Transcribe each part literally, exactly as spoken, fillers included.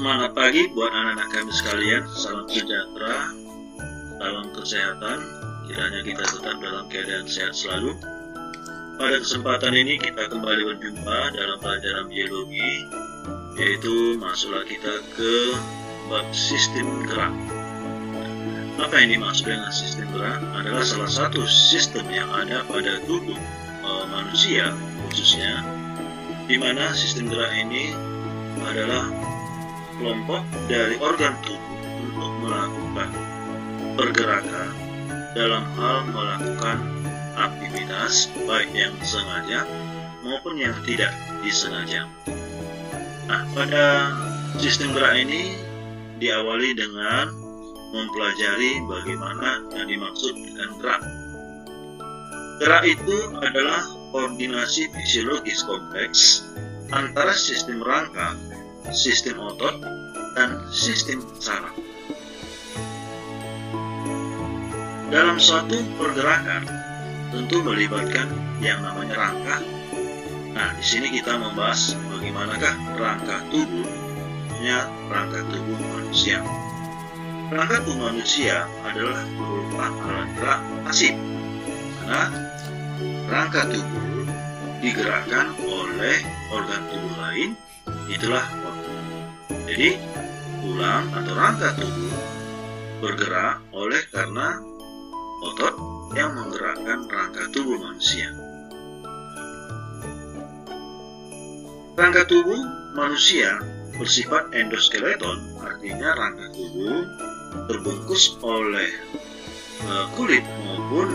semangat pagi buat anak-anak kami sekalian. Salam sejahtera, salam kesehatan. Kiranya kita tetap dalam keadaan sehat selalu. Pada kesempatan ini kita kembali berjumpa dalam pelajaran biologi, yaitu masuklah kita ke bab sistem gerak. Apa ini maksud dengan sistem gerak? Adalah salah satu sistem yang ada pada tubuh e, manusia khususnya, di mana sistem gerak ini adalah kelompok dari organ tubuh untuk melakukan pergerakan dalam hal melakukan aktivitas baik yang sengaja maupun yang tidak disengaja. Nah, pada sistem gerak ini diawali dengan mempelajari bagaimana yang dimaksud dengan gerak. Gerak itu adalah koordinasi fisiologis kompleks antara sistem rangka, sistem otot, dan sistem saraf. Dalam suatu pergerakan tentu melibatkan yang namanya rangka. Nah, di sini kita membahas bagaimanakah rangka tubuhnya, rangka tubuh manusia. Rangka tubuh manusia adalah merupakan alat gerak pasif, karena rangka tubuh digerakkan oleh organ tubuh lain, itulah otot. Jadi, tulang atau rangka tubuh bergerak oleh karena otot yang menggerakkan rangka tubuh manusia. Rangka tubuh manusia bersifat endoskeleton, artinya rangka tubuh terbungkus oleh kulit maupun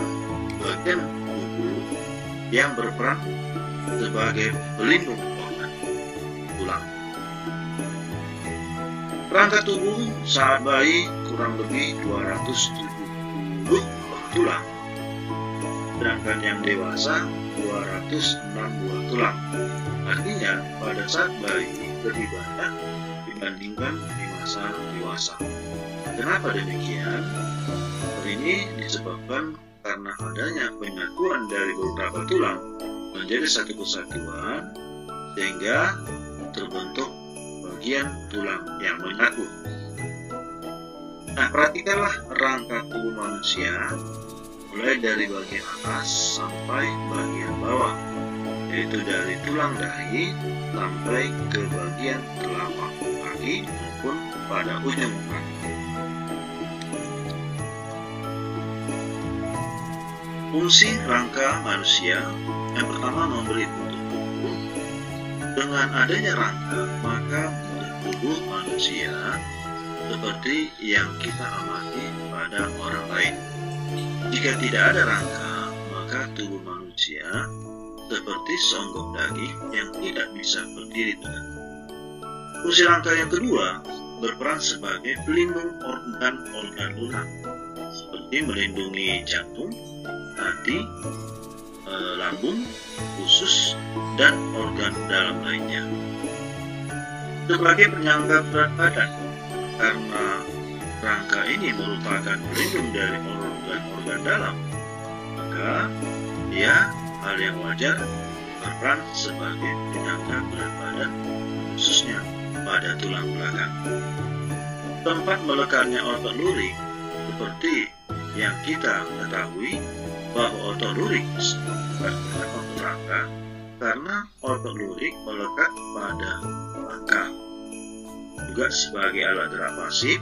bagian tubuh yang berperan sebagai pelindung organ tulang. Rangka tubuh saat bayi kurang lebih dua ratus tujuh puluh tulang, sedangkan yang dewasa dua ratus enam buah tulang. Artinya pada saat bayi lebih banyak dibandingkan di masa dewasa. Kenapa demikian? Ini disebabkan karena adanya penyatuan dari beberapa tulang menjadi satu kesatuan, sehingga terbentuk bagian tulang yang menyatu. Nah, perhatikanlah rangka tubuh manusia mulai dari bagian atas sampai bagian bawah, yaitu dari tulang dahi sampai ke bagian telapak kaki maupun pada ujung kaki. Fungsi rangka manusia yang pertama memberi bentuk tubuh. Dengan adanya rangka, maka tubuh manusia seperti yang kita amati pada orang lain. Jika tidak ada rangka, maka tubuh manusia seperti seonggok daging yang tidak bisa berdiri tegak. Fungsi rangka yang kedua berperan sebagai pelindung organ-organ lunak, seperti melindungi jantung, hati, lambung, usus, dan organ dalam lainnya. Sebagai penyangga berat badan, karena rangka ini merupakan pelindung dari organ-organ dalam, maka dia hal yang wajar berperan sebagai penyangga berat badan, khususnya pada tulang belakang. Tempat melekatnya otot lurik, seperti yang kita ketahui bahwa otot lurik bukan otot rangka, karena otot lurik melekat pada rangka. Juga sebagai alat gerak pasif,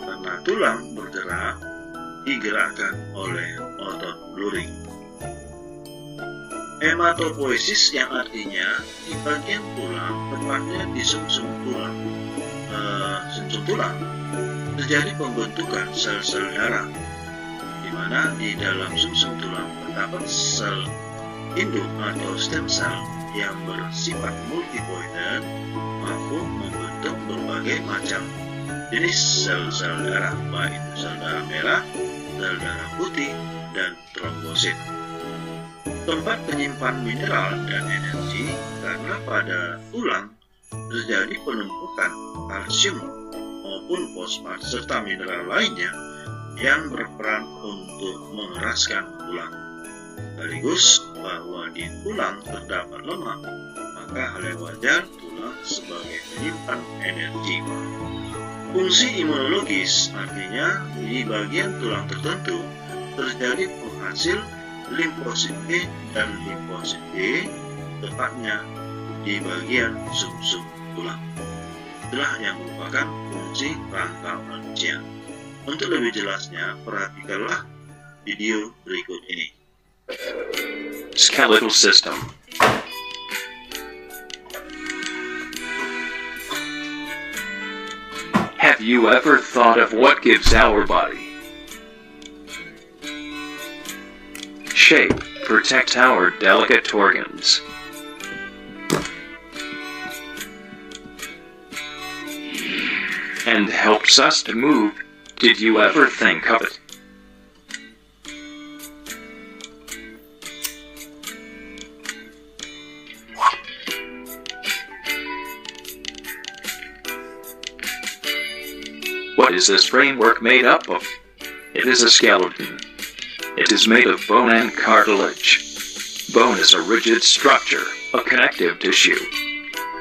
karena tulang bergerak digerakkan oleh otot lurik. Hematopoiesis, yang artinya di bagian tulang, tepatnya di sumsum tulang, e, sumsum tulang terjadi pembentukan sel-sel darah, di mana di dalam sumsum tulang terdapat sel induk atau stem cell yang bersifat multipoiden, mampu membentuk berbagai macam jenis sel-sel darah, baik itu sel darah merah, sel darah putih, dan trombosit. Tempat penyimpan mineral dan energi, karena pada tulang terjadi penumpukan kalsium maupun fosfat serta mineral lainnya yang berperan untuk mengeraskan tulang. Sekaligus bahwa di tulang terdapat lemak, maka ada wadah tulang sebagai penyimpan energi. Fungsi imunologis artinya di bagian tulang tertentu terjadi penghasil limfosit B dan limfosit D, tepatnya di bagian sum-sum tulang. Itulah yang merupakan fungsi rangka manusia. Untuk lebih jelasnya, perhatikanlah video berikut ini. Skeletal system. Have you ever thought of what gives our body shape, protect our delicate organs? And helps us to move. Did you ever think of it? What is this framework made up of? It is a skeleton. It is made of bone and cartilage. Bone is a rigid structure, a connective tissue.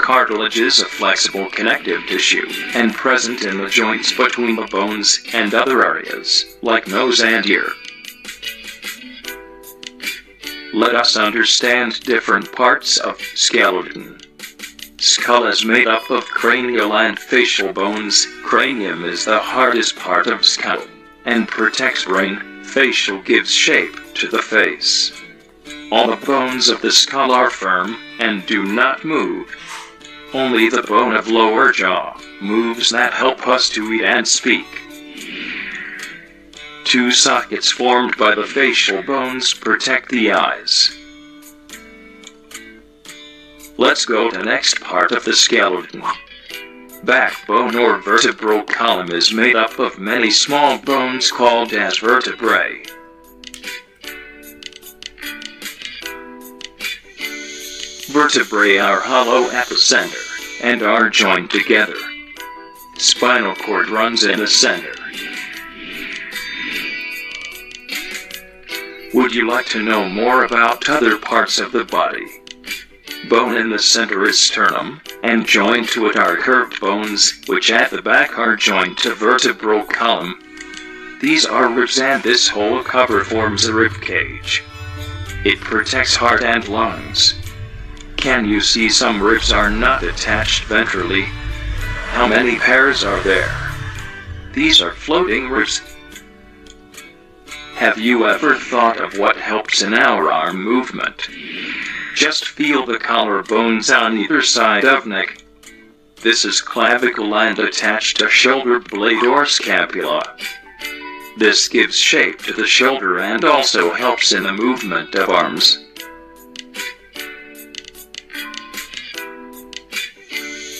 Cartilage is a flexible connective tissue, and present in the joints between the bones and other areas, like nose and ear. Let us understand different parts of skeleton. Skull is made up of cranial and facial bones. Cranium is the hardest part of skull, and protects brain. Facial gives shape to the face. All the bones of the skull are firm, and do not move. Only the bone of lower jaw moves, that help us to eat and speak. Two sockets formed by the facial bones protect the eyes. Let's go to the next part of the skeleton. Backbone or vertebral column is made up of many small bones called as vertebrae. Vertebrae are hollow at the center, and are joined together. Spinal cord runs in the center. Would you like to know more about other parts of the body? Bone in the center is sternum, and joined to it are curved bones, which at the back are joined to vertebral column. These are ribs, and this whole cover forms a rib cage. It protects heart and lungs. Can you see some ribs are not attached ventrally? How many pairs are there? These are floating ribs. Have you ever thought of what helps in our arm movement? Just feel the collarbones on either side of neck. This is clavicle and attached to shoulder blade or scapula. This gives shape to the shoulder and also helps in the movement of arms.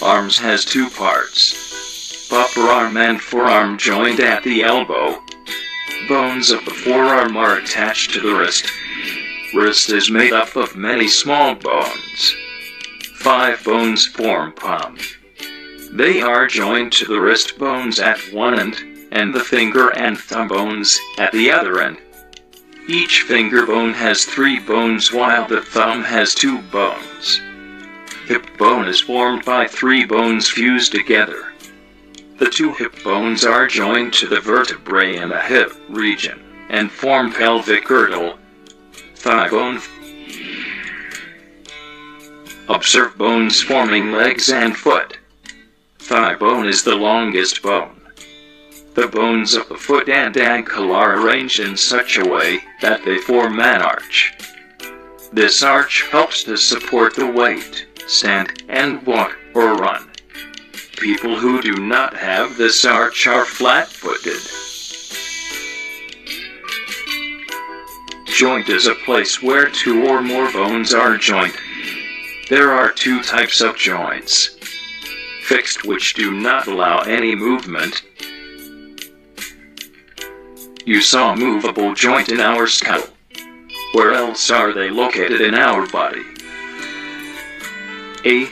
Arms has two parts. Upper arm and forearm joined at the elbow. Bones of the forearm are attached to the wrist. Wrist is made up of many small bones. Five bones form palm. They are joined to the wrist bones at one end, and the finger and thumb bones at the other end. Each finger bone has three bones while the thumb has two bones. Hip bone is formed by three bones fused together. The two hip bones are joined to the vertebrae in the hip region, and form pelvic girdle. Thigh bone. Observe bones forming legs and foot. Thigh bone is the longest bone. The bones of the foot and ankle are arranged in such a way that they form an arch. This arch helps to support the weight, stand, and walk or run. People who do not have this arch are flat-footed. Joint is a place where two or more bones are joined. There are two types of joints. Fixed, which do not allow any movement. You saw a movable joint in our skull. Where else are they located in our body? A.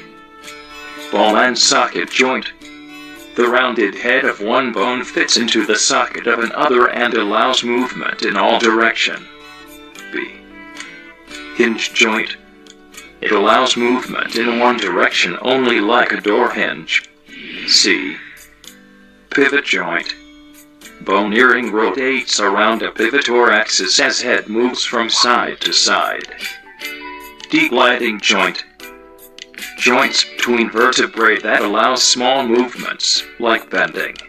Ball and socket joint. The rounded head of one bone fits into the socket of another and allows movement in all directions. Hinge joint. It allows movement in one direction only, like a door hinge. C. Pivot joint. Bone earring rotates around a pivot or axis as head moves from side to side. D. Gliding joint. Joints between vertebrae that allow small movements, like bending.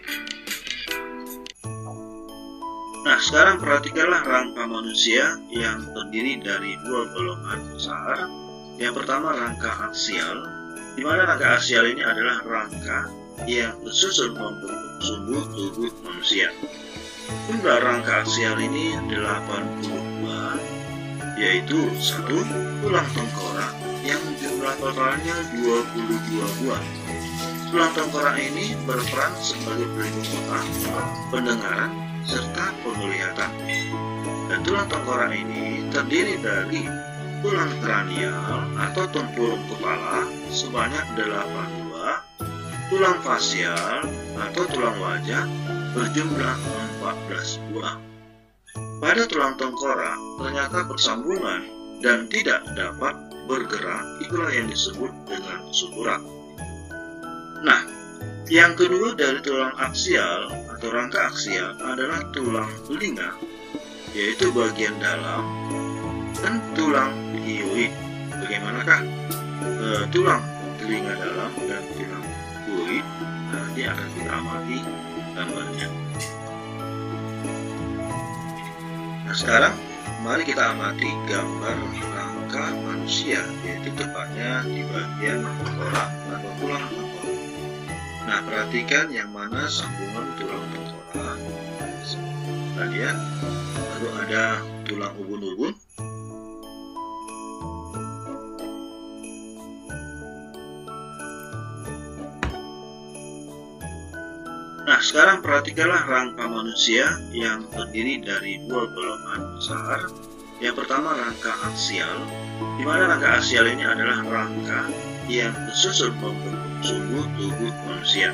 Nah, sekarang perhatikanlah rangka manusia yang terdiri dari dua golongan besar. Yang pertama, rangka aksial, di mana rangka aksial ini adalah rangka yang tersusun membentuk sumbu tubuh manusia. Jumlah rangka aksial ini delapan puluh dua, yaitu satu tulang tengkorak yang jumlah totalnya dua puluh dua buah. Tulang tengkorak ini berperan sebagai pelindung otak, pendengaran, serta penglihatan. Dan tulang tengkorak ini terdiri dari tulang kranial atau tempurung kepala sebanyak delapan puluh dua, tulang fasial atau tulang wajah berjumlah empat belas buah. Pada tulang tengkorak ternyata bersambungan dan tidak dapat bergerak, itulah yang disebut dengan suturat. Nah, yang kedua dari tulang aksial atau rangka aksial adalah tulang telinga, yaitu bagian dalam, dan tulang hyoid. Bagaimanakah e, tulang telinga dalam dan tulang hyoid? Nanti akan kita amati gambarnya. Nah, sekarang mari kita amati gambar rangka manusia, yaitu tepatnya di bagian tengkorak atau tulang tengkorak. Nah, perhatikan yang mana sambungan tulang tengkorak tadi ya. Lalu ada tulang ubun-ubun. Nah, sekarang perhatikanlah rangka manusia yang terdiri dari dua golongan besar. Yang pertama, rangka aksial, di mana rangka aksial ini adalah rangka yang tersusun membentuk sumbu tubuh manusia.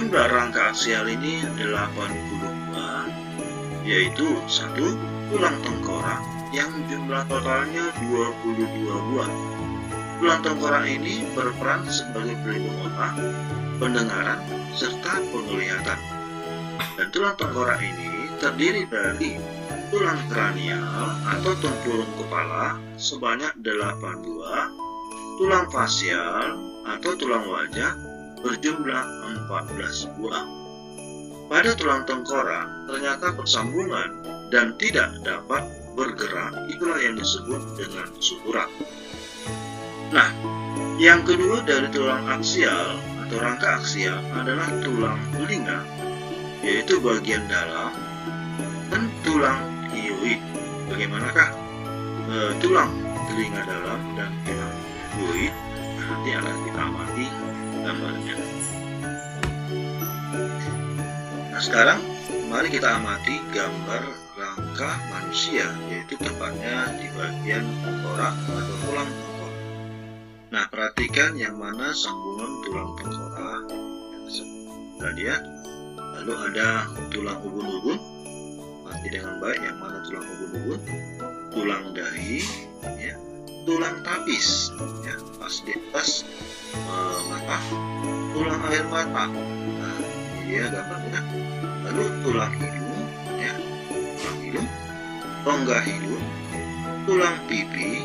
Jumlah rangka aksial ini delapan puluh dua, yaitu satu tulang tengkorak yang jumlah totalnya dua puluh dua buah. Tulang tengkorak ini berperan sebagai pelindung otak, pendengaran, serta penglihatan. Dan tulang tengkorak ini terdiri dari tulang kranial atau tempurung kepala sebanyak delapan puluh dua, tulang fasial atau tulang wajah berjumlah empat belas buah. Pada tulang tengkorak ternyata persambungan dan tidak dapat bergerak, itulah yang disebut dengan suturat. Nah, yang kedua dari tulang aksial atau rangka aksial adalah tulang telinga, yaitu bagian dalam, dan tulang hyoid. Bagaimanakah e, tulang telinga dalam dan tulang hyoid? Nanti akan kita amati gambarnya. Nah, sekarang mari kita amati gambar rangka manusia, yaitu tepatnya di bagian tengkorak atau tulang tengkorak. Nah, perhatikan yang mana sambungan tulang tengkorak tadi ya. Lalu ada tulang ubun-ubun. Perhati dengan baik yang mana tulang ubun-ubun, tulang dahi, ya, tulang tapis, ya, pas di atas e, mata, tulang air mata. Nah, dia gambarnya. Lalu tulang hidung, ya, tulang hidung, rongga hidung, tulang pipi,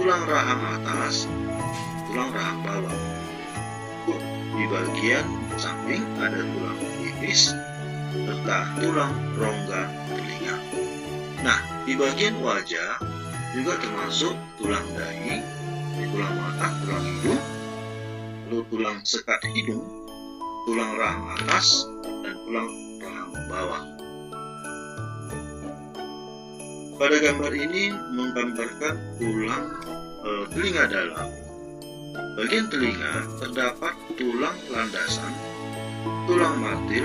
tulang rahang atas, tulang rahang bawah. Di bagian samping ada tulang pipis serta tulang rongga telinga. Nah, di bagian wajah juga termasuk tulang dahi, tulang mata, tulang hidung, lalu tulang sekat hidung, tulang rahang atas, dan tulang rahang bawah. Pada gambar ini menggambarkan tulang e, telinga dalam. Bagian telinga terdapat tulang landasan, tulang matil,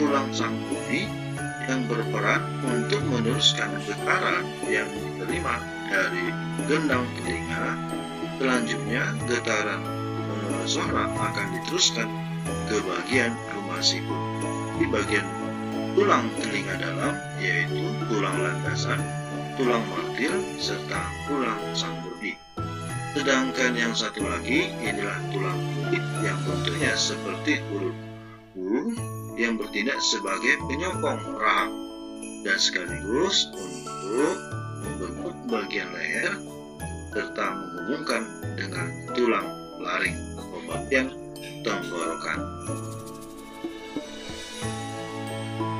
tulang sangguni yang berperan untuk meneruskan getaran yang diterima dari gendang telinga. Selanjutnya getaran e, suara akan diteruskan ke bagian rumah sibuk. Di bagian tulang telinga dalam, yaitu tulang landasan, tulang martil, serta tulang sanggurdi. Sedangkan yang satu lagi, inilah tulang kulit yang bentuknya seperti huruf U yang bertindak sebagai penyokong rahang dan sekaligus untuk membentuk bagian leher serta menghubungkan dengan tulang laring atau bagian tenggorokan.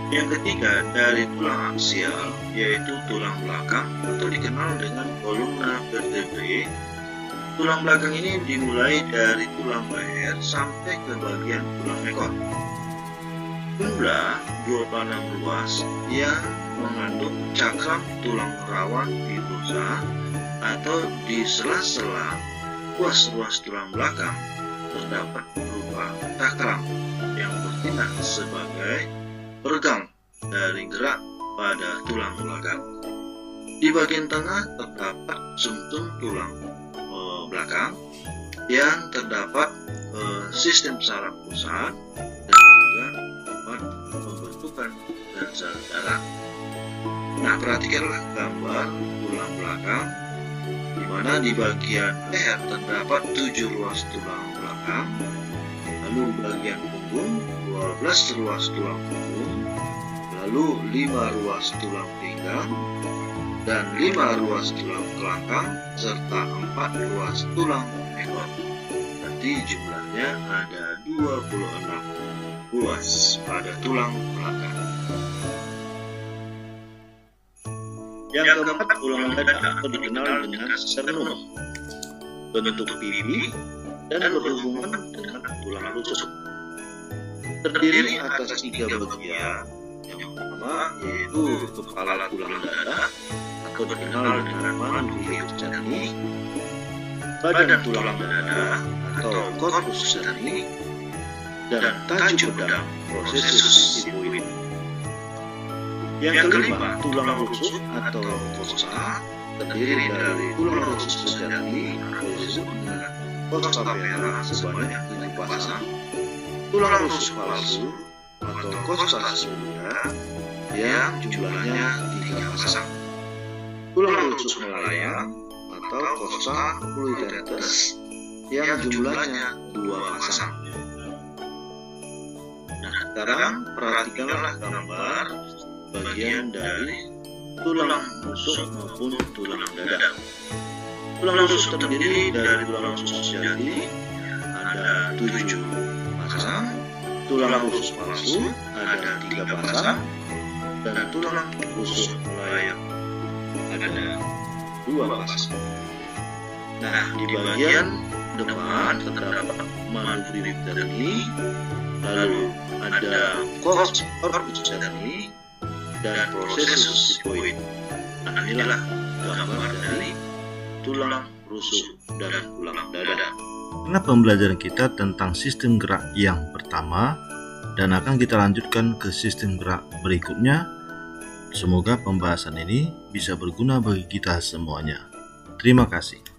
Yang ketiga dari tulang aksial yaitu tulang belakang atau dikenal dengan kolumna vertebrae. Tulang belakang ini dimulai dari tulang leher sampai ke bagian tulang ekor. Jumlah dua puluh enam ruas yang mengandung cakram tulang rawan fibusa atau di sela-sela ruas-ruas tulang belakang terdapat berupa cakram yang bertindak sebagai peregang dari gerak pada tulang belakang. Di bagian tengah terdapat sumsum tulang e, belakang yang terdapat e, sistem saraf pusat dan juga tempat pembentukan dan sel darah. Nah, perhatikanlah gambar tulang belakang di mana di bagian leher terdapat tujuh ruas tulang belakang, lalu bagian punggung dua belas ruas tulang punggung, lalu lima ruas tulang pinggang dan lima ruas tulang kelangkang serta empat ruas tulang ekor. Berarti jumlahnya ada dua puluh enam ruas pada tulang belakang. Yang keempat, tulang dada atau dikenal dengan sternum, bentuk pipi dan berhubungan dengan tulang rusuk. Terdiri atas tiga bagian. Yang pertama yaitu kepala tulang dada atau dikenal dengan mandibulus cerni, badan tulang dada atau corpus cerni, dan tajuk pedang processus tibialis. Yang kelima, tulang rusuk atau fossa terdiri dari tulang rusuk cerni atau rusuk dengan fossa merah sebanyak tujuh pasang, tulang rusuk palsu atau kosta sebunda yang jumlahnya tiga pasang, tulang rusuk melayang atau kosta fluidatus yang jumlahnya dua pasang. Nah, sekarang perhatikanlah gambar bagian dari tulang rusuk maupun tulang dada. Tulang rusuk terdiri dari tulang rusuk sejati ada tujuh pasang, tulang rusuk palsu ada tiga pasang, dan tulang rusuk melayang ada dua pasang. Nah, di bagian depan terdapat mandibulus cerni, lalu ada corpus cerni dan processus tibialis. Nah, inilah gambar dari tulang rusuk dan tulang dada. Karena pembelajaran kita tentang sistem gerak yang pertama dan akan kita lanjutkan ke sistem gerak berikutnya. Semoga pembahasan ini bisa berguna bagi kita semuanya. Terima kasih.